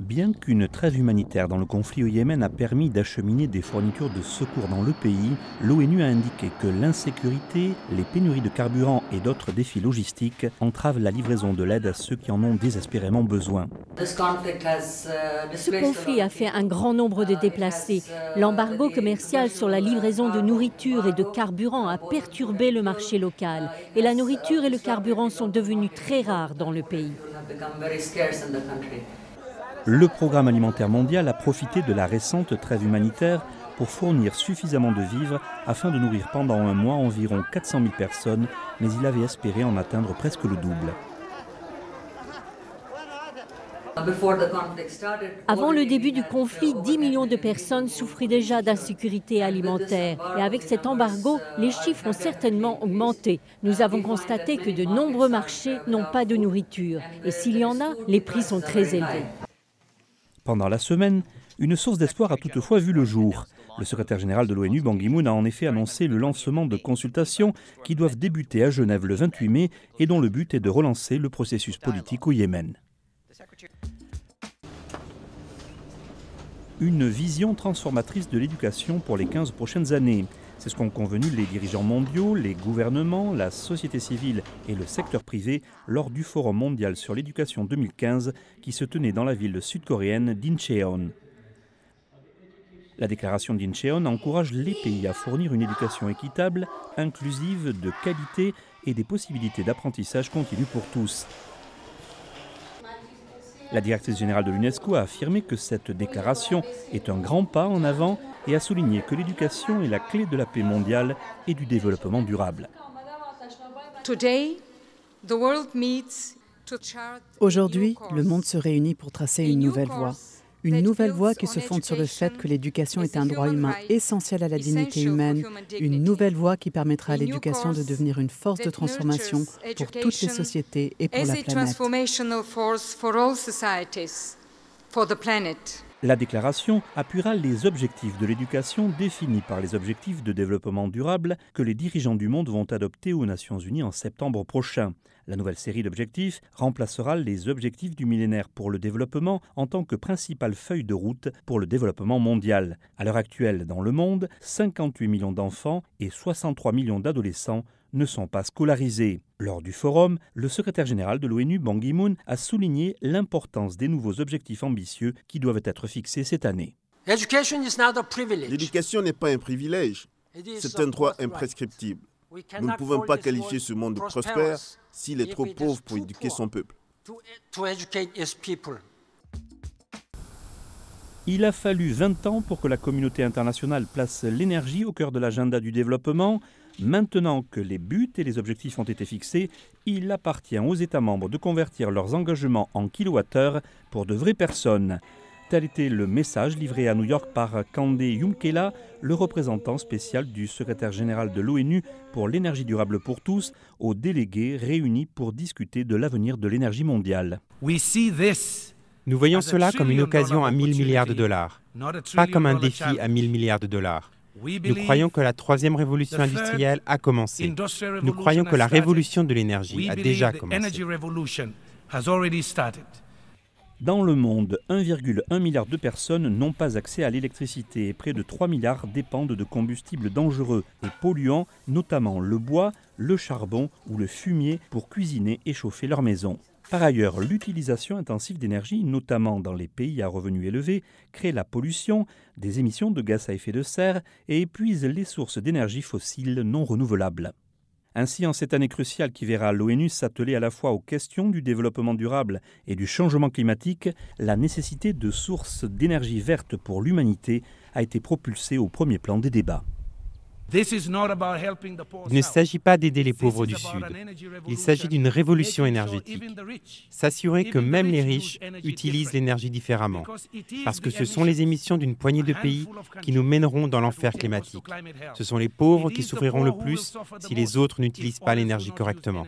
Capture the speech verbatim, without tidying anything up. Bien qu'une trêve humanitaire dans le conflit au Yémen a permis d'acheminer des fournitures de secours dans le pays, l'ONU a indiqué que l'insécurité, les pénuries de carburant et d'autres défis logistiques entravent la livraison de l'aide à ceux qui en ont désespérément besoin. Ce conflit a fait un grand nombre de déplacés. L'embargo commercial sur la livraison de nourriture et de carburant a perturbé le marché local. Et la nourriture et le carburant sont devenus très rares dans le pays. Le programme alimentaire mondial a profité de la récente trêve humanitaire pour fournir suffisamment de vivres afin de nourrir pendant un mois environ quatre cent mille personnes, mais il avait espéré en atteindre presque le double. Avant le début du conflit, dix millions de personnes souffraient déjà d'insécurité alimentaire. Et avec cet embargo, les chiffres ont certainement augmenté. Nous avons constaté que de nombreux marchés n'ont pas de nourriture. Et s'il y en a, les prix sont très élevés. Pendant la semaine, une source d'espoir a toutefois vu le jour. Le secrétaire général de l'ONU, Ban Ki-moon, a en effet annoncé le lancement de consultations qui doivent débuter à Genève le vingt-huit mai et dont le but est de relancer le processus politique au Yémen. Une vision transformatrice de l'éducation pour les quinze prochaines années. C'est ce qu'ont convenu les dirigeants mondiaux, les gouvernements, la société civile et le secteur privé lors du Forum mondial sur l'éducation deux mille quinze qui se tenait dans la ville sud-coréenne d'Incheon. La déclaration d'Incheon encourage les pays à fournir une éducation équitable, inclusive, de qualité et des possibilités d'apprentissage continu pour tous. La directrice générale de l'UNESCO a affirmé que cette déclaration est un grand pas en avant et a souligné que l'éducation est la clé de la paix mondiale et du développement durable. Aujourd'hui, le monde se réunit pour tracer une nouvelle voie. Une nouvelle voie qui se fonde sur le fait que l'éducation est un droit humain essentiel à la dignité humaine, une nouvelle voie qui permettra à l'éducation de devenir une force de transformation pour toutes les sociétés et pour la planète. La déclaration appuiera les objectifs de l'éducation définis par les objectifs de développement durable que les dirigeants du monde vont adopter aux Nations Unies en septembre prochain. La nouvelle série d'objectifs remplacera les objectifs du millénaire pour le développement en tant que principale feuille de route pour le développement mondial. À l'heure actuelle, dans le monde, cinquante-huit millions d'enfants et soixante-trois millions d'adolescents ne sont pas scolarisés. Lors du forum, le secrétaire général de l'ONU, Ban Ki-moon, a souligné l'importance des nouveaux objectifs ambitieux qui doivent être fixés cette année. L'éducation n'est pas un privilège, c'est un droit imprescriptible. Nous ne pouvons pas qualifier ce monde de prospère s'il est trop pauvre pour éduquer son peuple. Il a fallu vingt ans pour que la communauté internationale place l'énergie au cœur de l'agenda du développement. Maintenant que les buts et les objectifs ont été fixés, il appartient aux États membres de convertir leurs engagements en kilowattheures pour de vraies personnes. Tel était le message livré à New York par Kandé Yumkela, le représentant spécial du secrétaire général de l'ONU pour l'énergie durable pour tous, aux délégués réunis pour discuter de l'avenir de l'énergie mondiale. Nous voyons cela comme une occasion à mille milliards de dollars, pas comme un défi à mille milliards de dollars. Nous croyons que la troisième révolution industrielle a commencé. Nous croyons que la révolution de l'énergie a déjà commencé. Dans le monde, un virgule un milliard de personnes n'ont pas accès à l'électricité et près de trois milliards dépendent de combustibles dangereux et polluants, notamment le bois, le charbon ou le fumier pour cuisiner et chauffer leur maison. Par ailleurs, l'utilisation intensive d'énergie, notamment dans les pays à revenus élevés, crée la pollution, des émissions de gaz à effet de serre et épuise les sources d'énergie fossiles non renouvelables. Ainsi, en cette année cruciale qui verra l'ONU s'atteler à la fois aux questions du développement durable et du changement climatique, la nécessité de sources d'énergie verte pour l'humanité a été propulsée au premier plan des débats. Il ne s'agit pas d'aider les pauvres du Sud, il s'agit d'une révolution énergétique. S'assurer que même les riches utilisent l'énergie différemment, parce que ce sont les émissions d'une poignée de pays qui nous mèneront dans l'enfer climatique. Ce sont les pauvres qui souffriront le plus si les autres n'utilisent pas l'énergie correctement.